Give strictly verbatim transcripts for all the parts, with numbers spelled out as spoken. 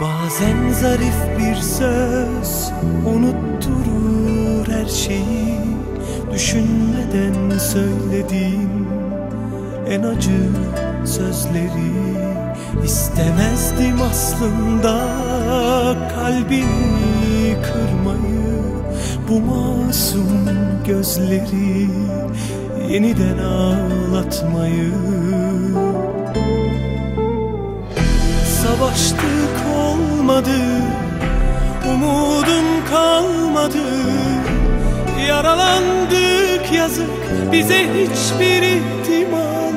Bazen zarif bir söz unutturur her şeyi. Düşünmeden söylediğim en acı sözleri. İstemezdim aslında kalbini kırmayı. Bu masum gözleri yeniden ağlatmayı. Savaştık olmadı, umudum kalmadı. Yaralandık yazık, bize hiçbir ihtimal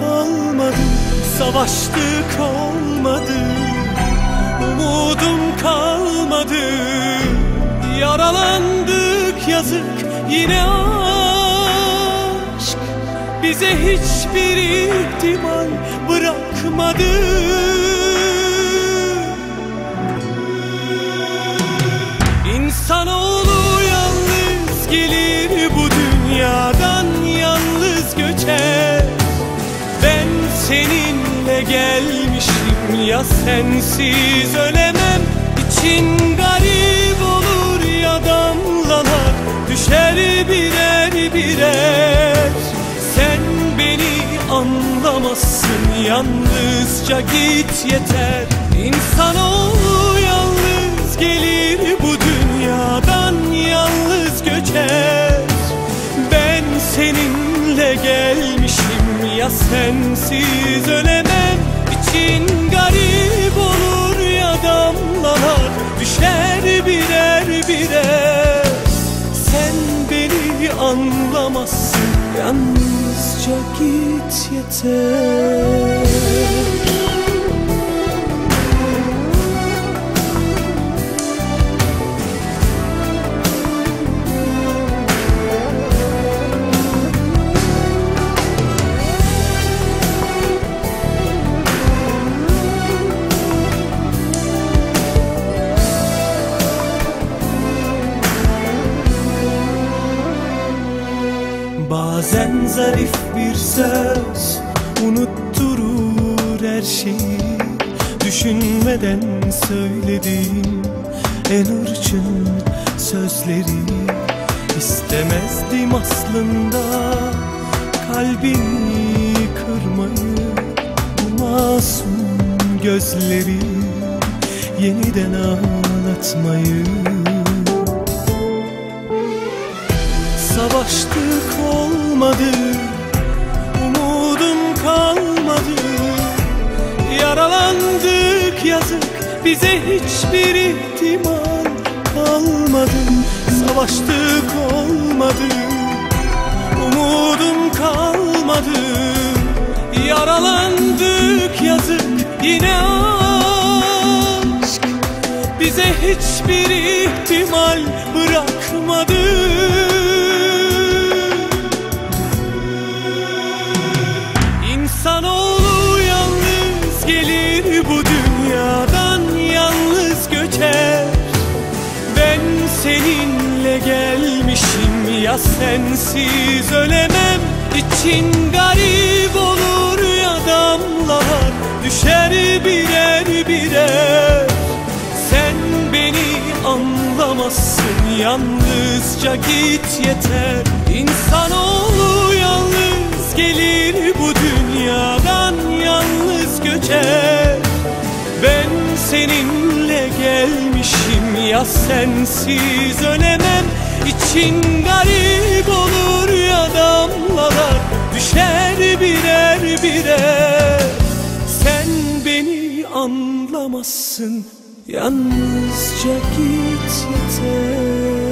kalmadı. Savaştık olmadı, umudum kalmadı. Yaralandık yazık, yine aşk bize hiçbir ihtimal bırakmadı. İnsanoğlu yalnız gelir bu dünyadan, yalnız göçer. Ben seninle gelmişim ya sensiz ölemem. İçin garip olur ya damlalar düşer birer birer. Sen beni anlamazsın, yalnızca git yeter. İnsanoğlu yalnız gelir bu dünyadan, yalnız göçer. Ben seninle gelmişim ya sensiz ölemem. İçin garip olur ya damlalar düşer birer birer. Sen beni anlamazsın, yalnızca git yeter. Bazen zarif bir söz unutturur her şeyi. Düşünmeden söylediğim en hırçın sözleri. İstemezdim aslında kalbini kırmayı. Bu masum gözleri yeniden ağlatmayı. Savaştık olmadı, umudum kalmadı. Yaralandık yazık, bize hiçbir ihtimal kalmadı. Savaştık olmadı, umudum kalmadı. Yaralandık yazık, yine aşk bize hiçbir ihtimal bırakmadı. İnsanoğlu yalnız gelir bu dünyadan, yalnız göçer. Ben seninle gelmişim ya sensiz ölemem. İçin garip olur ya damlalar düşer birer birer. Sen beni anlamazsın, yalnızca git yeter. İnsanoğlu yalnız gelir bu dünyadan, yalnız göçer. Ben seninle gelmişim ya sensiz ölemem. İçin garip olur ya damlalar düşer birer birer. Sen beni anlamazsın, yalnızca git yeter.